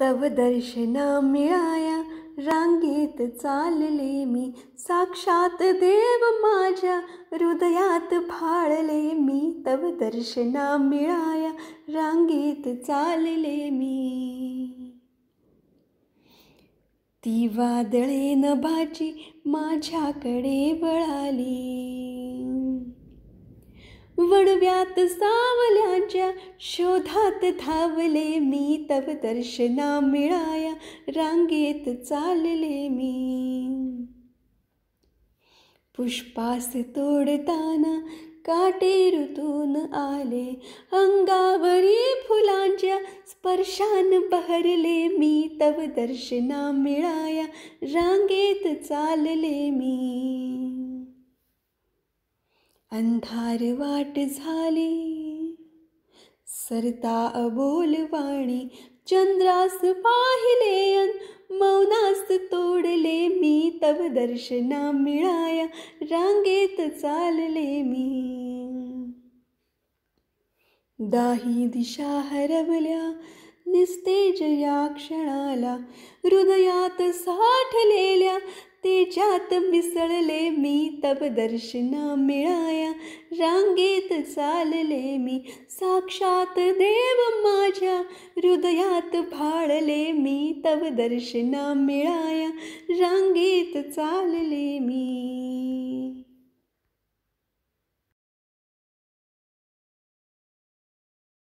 तव दर्शना मिळाया रांगेत चालले मी, साक्षात देव माझ्या हृदयात भाळले मी. तव दर्शना मिळाया रांगेत चालले मी. ती वादळे नभाची माझ्याकडे वळाली, वणव्यात सावल्याच्या शोधात धावले मी. तव दर्शना मिळाया रांगेत चालले मी. पुष्पास तोडताना काटे ऋतून आले, अंगावरी फुलांच्या स्पर्शान बहरले मी. तव दर्शना मिळाया रांगेत चालले मी. अंधार वाट झाली सरता अबोलवाणी, चंद्रास पाहिले अन मौनास तोडले मी. तव दर्शना मिळाया रांगेत चालले मी. दाही दिशा हरवल्या निस्तेज या क्षणाला, हृदयात साठलेल्या तेजात मिसळले मी. तव दर्शना मिळाया रांगेत चालले मी. साक्षात देव माझ्या हृदयात भाळले मी. तव दर्शना मिळाया रांगेत चालले मी.